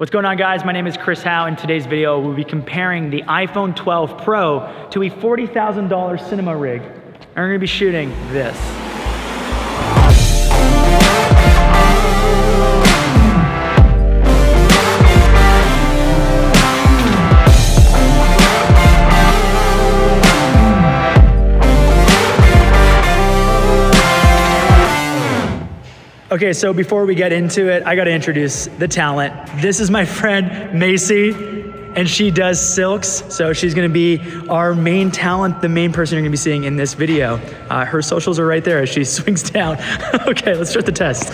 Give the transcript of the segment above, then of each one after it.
What's going on, guys? My name is Chris Hau. In today's video, we'll be comparing the iPhone 12 Pro to a $40,000 cinema rig. And we're gonna be shooting this. Okay, so before we get into it, I gotta introduce the talent. This is my friend, Macy, and she does silks, so she's gonna be our main talent, the main person you're gonna be seeing in this video. Her socials are right there as she swings down. Okay, let's start the test.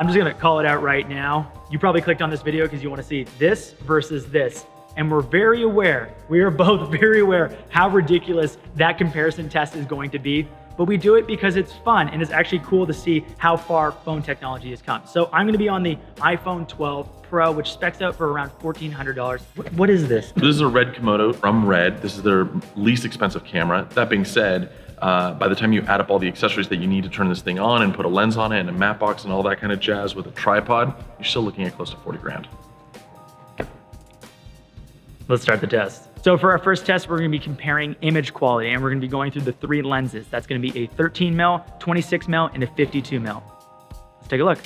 I'm just gonna call it out right now. You probably clicked on this video because you wanna see this versus this. And we're very aware, we are both very aware how ridiculous that comparison test is going to be, but we do it because it's fun and it's actually cool to see how far phone technology has come. So I'm gonna be on the iPhone 12 Pro, which specs out for around $1,400. What is this? This is a Red Komodo from Red. This is their least expensive camera. That being said, by the time you add up all the accessories that you need to turn this thing on and put a lens on it and a matte box and all that kind of jazz with a tripod, you're still looking at close to 40 grand. Let's start the test. So for our first test, we're gonna be comparing image quality, and we're gonna be going through the three lenses. That's gonna be a 13 mil, 26 mil, and a 52 mil. Let's take a look.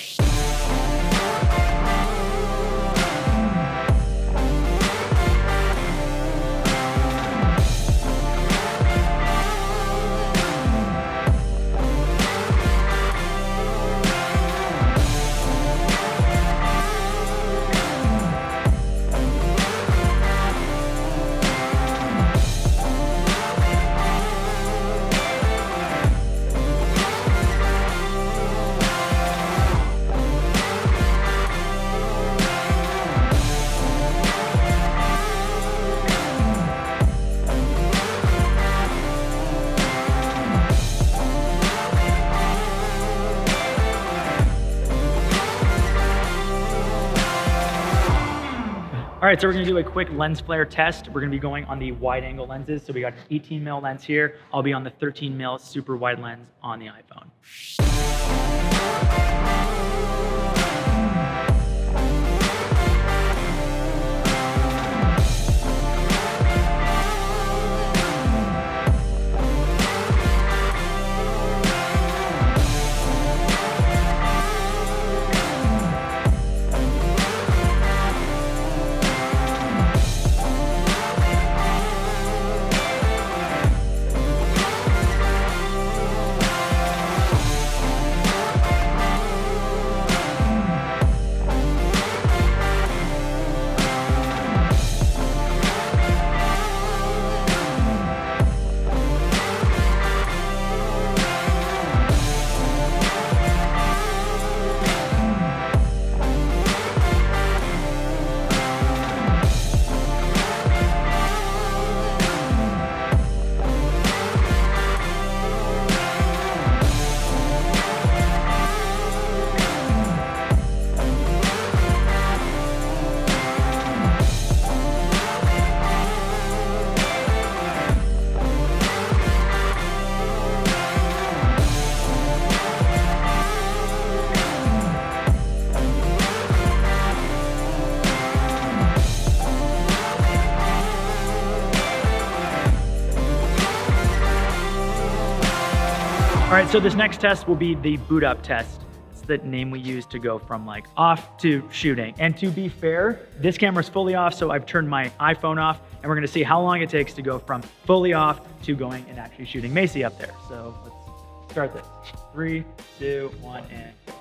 All right, so we're gonna do a quick lens flare test. We're gonna be going on the wide angle lenses. So we got an 18 mil lens here. I'll be on the 13 mil super wide lens on the iPhone. All right, so this next test will be the boot up test. It's the name we use to go from like off to shooting. And to be fair, this camera's fully off, so I've turned my iPhone off, and we're gonna see how long it takes to go from fully off to going and actually shooting Macy up there. So let's start this. 3, 2, 1, and go.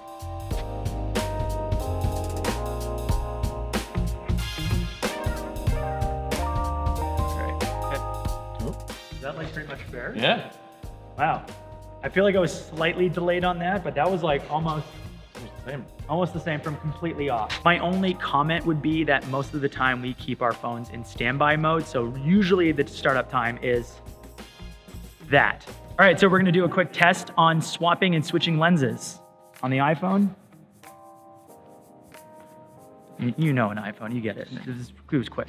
All right, good. Is that like pretty much fair? Yeah. Wow. I feel like I was slightly delayed on that, but that was like almost the same from completely off. My only comment would be that most of the time we keep our phones in standby mode. So usually the startup time is that. All right, so we're gonna do a quick test on swapping and switching lenses on the iPhone. You know an iPhone, you get it. It was quick.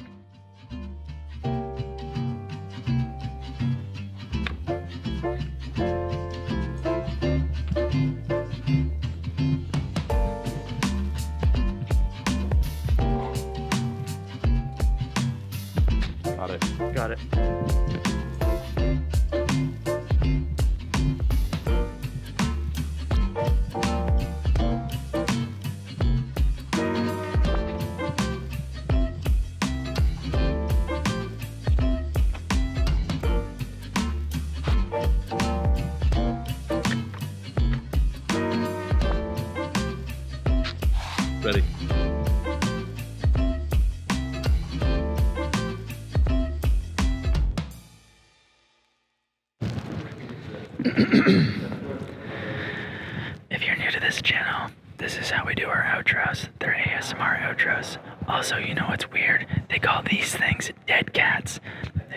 If you're new to this channel, this is how we do our outros. They're ASMR outros. Also, you know what's weird? They call these things dead cats.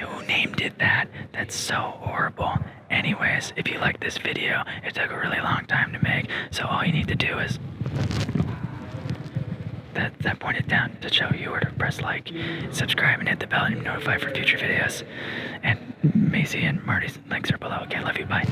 Who named it that? That's so horrible. Anyways, if you like this video, it took a really long time to make, so all you need to do is... That pointed down to show you where to press like, subscribe, and hit the bell and be notified for future videos. And Macy and Marty's links are below. Okay, love you, bye.